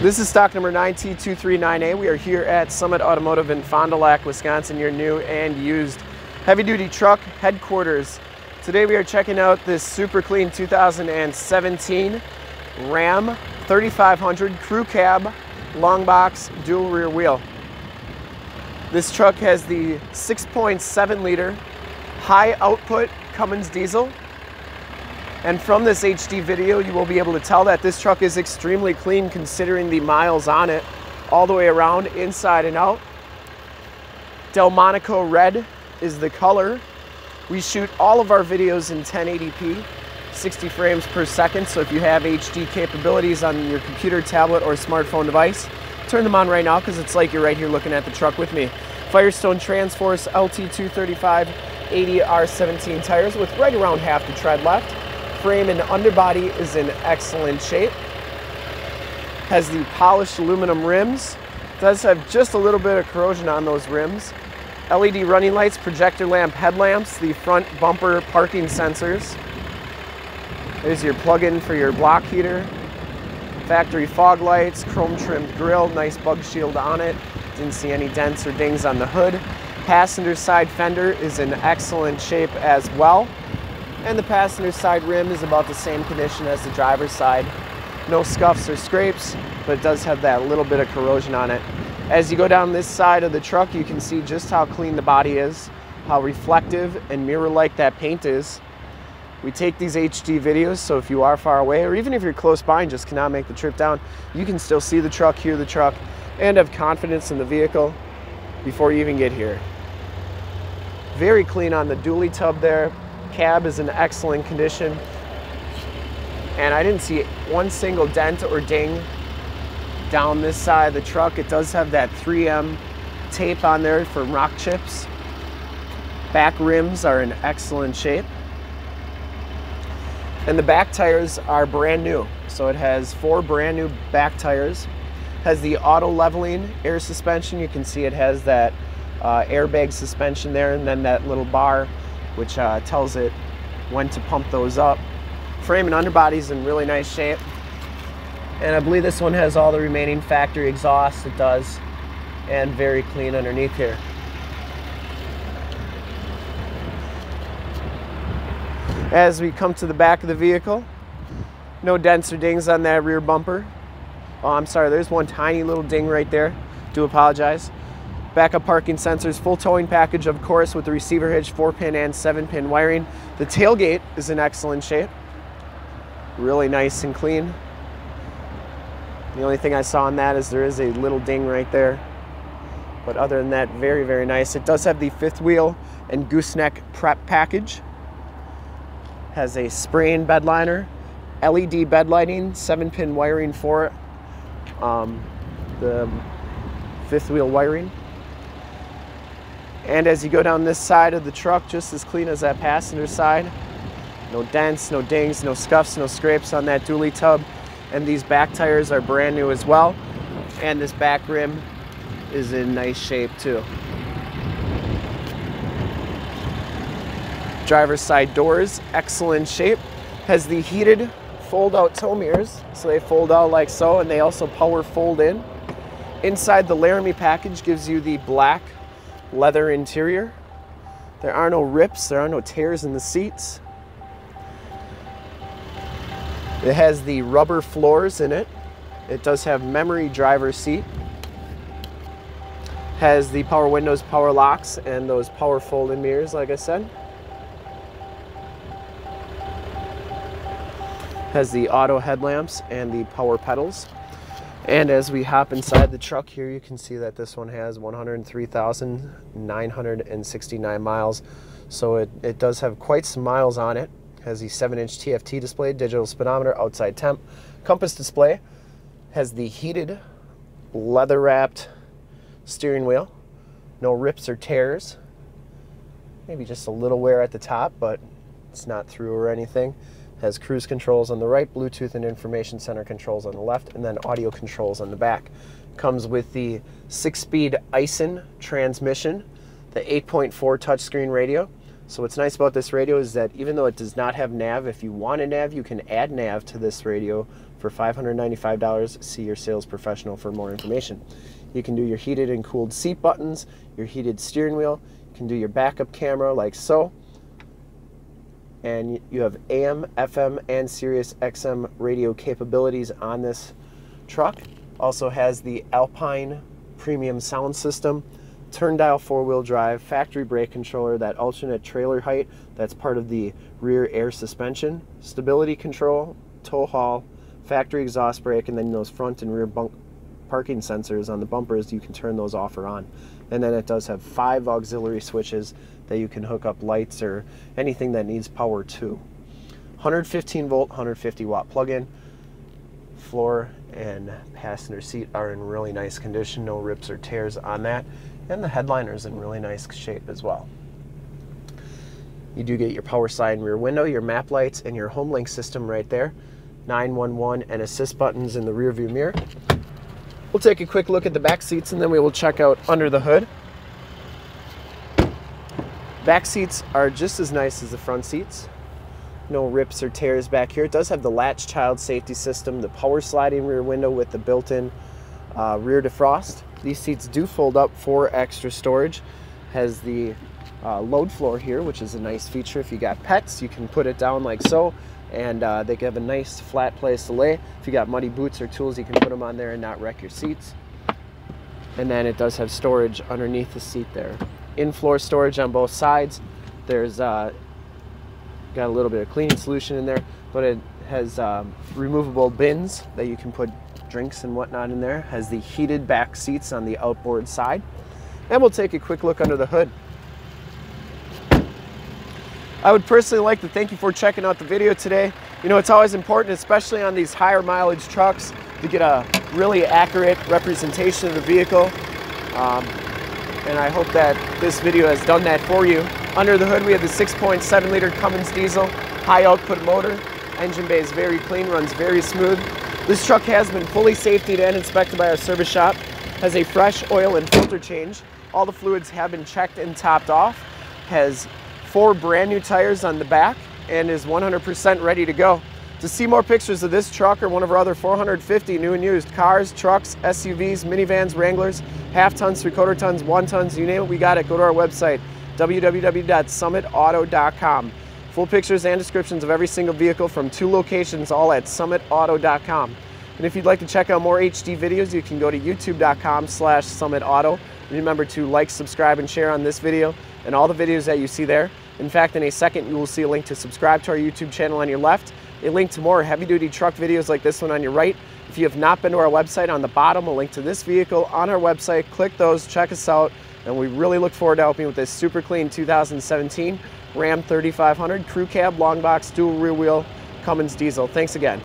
This is stock number 9T239A. We are here at Summit Automotive in Fond du Lac, Wisconsin, your new and used heavy-duty truck headquarters. Today we are checking out this super clean 2017 Ram 3500 crew cab, long box, dual rear wheel. This truck has the 6.7 liter high output Cummins diesel. And from this HD video, you will be able to tell that this truck is extremely clean considering the miles on it all the way around, inside and out. Delmonico Red is the color. We shoot all of our videos in 1080p, 60 frames per second. So if you have HD capabilities on your computer, tablet, or smartphone device, turn them on right now because it's like you're right here looking at the truck with me. Firestone Transforce LT235 80R17 tires with right around half the tread left. Frame and underbody is in excellent shape. Has the polished aluminum rims. Does have just a little bit of corrosion on those rims. LED running lights, projector lamp headlamps, the front bumper parking sensors. There's your plug-in for your block heater. Factory fog lights, chrome trimmed grille, nice bug shield on it. Didn't see any dents or dings on the hood. Passenger side fender is in excellent shape as well. And the passenger side rim is about the same condition as the driver's side. No scuffs or scrapes, but it does have that little bit of corrosion on it. As you go down this side of the truck, you can see just how clean the body is, how reflective and mirror-like that paint is. We take these HD videos, so if you are far away, or even if you're close by and just cannot make the trip down, you can still see the truck, hear the truck, and have confidence in the vehicle before you even get here. Very clean on the dually tub there. Cab is in excellent condition. And I didn't see one single dent or ding down this side of the truck. It does have that 3M tape on there for rock chips. Back rims are in excellent shape. And the back tires are brand new. So it has 4 brand new back tires. Has the auto leveling air suspension. You can see it has that airbag suspension there, and then that little bar which tells it when to pump those up. Frame and underbody is in really nice shape. And I believe this one has all the remaining factory exhaust. It does. And very clean underneath here. As we come to the back of the vehicle, no dents or dings on that rear bumper. Oh, I'm sorry, there's one tiny little ding right there. Do apologize. Backup parking sensors, full towing package, of course, with the receiver hitch, 4-pin and 7-pin wiring. The tailgate is in excellent shape. Really nice and clean. The only thing I saw on that is there is a little ding right there. But other than that, very, very nice. It does have the 5th wheel and gooseneck prep package. Has a spray-in bed liner, LED bed lighting, 7-pin wiring for it, the 5th wheel wiring. And as you go down this side of the truck, just as clean as that passenger side. No dents, no dings, no scuffs, no scrapes on that dually tub. And these back tires are brand new as well. And this back rim is in nice shape too. Driver's side doors, excellent shape. Has the heated fold-out tow mirrors, so they fold out like so, and they also power fold in. Inside, the Laramie package gives you the black leather interior. There are no rips, there are no tears in the seats. It has the rubber floors in it. It does have memory driver's seat. Has the power windows, power locks, and those power fold-in mirrors, like I said. Has the auto headlamps and the power pedals. And as we hop inside the truck here, you can see that this one has 103,969 miles. So it does have quite some miles on it. Has the 7-inch TFT display, digital speedometer, outside temp, compass display. Has the heated, leather-wrapped steering wheel. No rips or tears. Maybe just a little wear at the top, but it's not through or anything. Has cruise controls on the right, Bluetooth and information center controls on the left, and then audio controls on the back. Comes with the 6-speed AISIN transmission, the 8.4 touchscreen radio. So what's nice about this radio is that even though it does not have nav, if you want a nav, you can add nav to this radio for $595. See your sales professional for more information. You can do your heated and cooled seat buttons, your heated steering wheel. You can do your backup camera like so. And you have AM, FM, and Sirius XM radio capabilities on this truck. Also has the Alpine premium sound system, turn dial four-wheel drive, factory brake controller, that alternate trailer height that's part of the rear air suspension, stability control, tow haul, factory exhaust brake, and then those front and rear parking sensors on the bumpers. You can turn those off or on. And then it does have 5 auxiliary switches that you can hook up lights or anything that needs power to. 115 volt, 150 watt plug-in. Floor and passenger seat are in really nice condition, no rips or tears on that, and the headliner is in really nice shape as well. You do get your power side and rear window, your map lights, and your HomeLink system right there, 911 and assist buttons in the rear view mirror. We'll take a quick look at the back seats and then we will check out under the hood. Back seats are just as nice as the front seats. No rips or tears back here. It does have the latch child safety system, the power sliding rear window with the built-in rear defrost. These seats do fold up for extra storage. Has the load floor here, which is a nice feature. If you got pets, you can put it down like so, and they have a nice flat place to lay. If you got muddy boots or tools, you can put them on there and not wreck your seats. And then it does have storage underneath the seat there. In-floor storage on both sides. There's got a little bit of cleaning solution in there, but it has removable bins that you can put drinks and whatnot in there. Has the heated back seats on the outboard side. And we'll take a quick look under the hood. I would personally like to thank you for checking out the video today. You know, it's always important, especially on these higher mileage trucks, to get a really accurate representation of the vehicle. And I hope that this video has done that for you. Under the hood, we have the 6.7 liter Cummins diesel, high output motor. Engine bay is very clean, runs very smooth. This truck has been fully safetied and inspected by our service shop. Has a fresh oil and filter change. All the fluids have been checked and topped off. Has 4 brand new tires on the back and is 100% ready to go. To see more pictures of this truck or one of our other 450 new and used cars, trucks, SUVs, minivans, Wranglers, half tons, three-quarter tons, 1 tons, you name it, we got it. Go to our website, www.summitauto.com. Full pictures and descriptions of every single vehicle from 2 locations, all at summitauto.com. And if you'd like to check out more HD videos, you can go to youtube.com/summitauto. Remember to like, subscribe, and share on this video and all the videos that you see there. In fact, in a second, you will see a link to subscribe to our YouTube channel on your left, a link to more heavy-duty truck videos like this one on your right. If you have not been to our website, on the bottom, a link to this vehicle on our website. Click those, check us out, and we really look forward to helping with this super clean 2017 Ram 3500 Crew Cab Long Box Dual Rear Wheel Cummins Diesel. Thanks again.